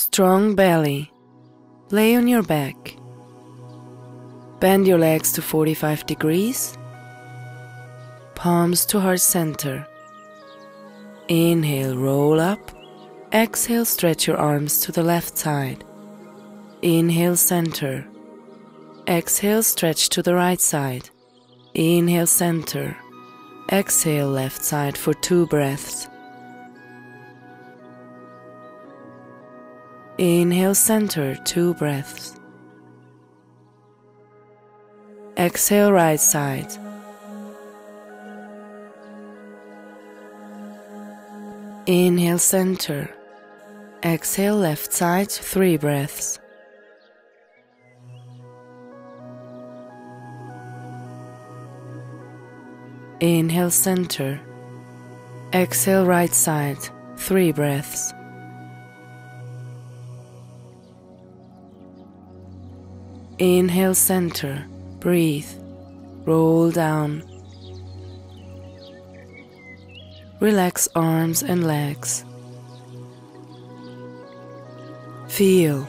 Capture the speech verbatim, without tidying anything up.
Strong belly. Lay on your back. Bend your legs to forty-five degrees. Palms to heart center. Inhale, roll up. Exhale, stretch your arms to the left side. Inhale, center. Exhale, stretch to the right side. Inhale, center. Exhale, left side for two breaths. Inhale, center, two breaths. Exhale, right side. Inhale, center. Exhale, left side, three breaths. Inhale, center. Exhale, right side, three breaths. Inhale, center. Breathe. Roll down. Relax arms and legs. Feel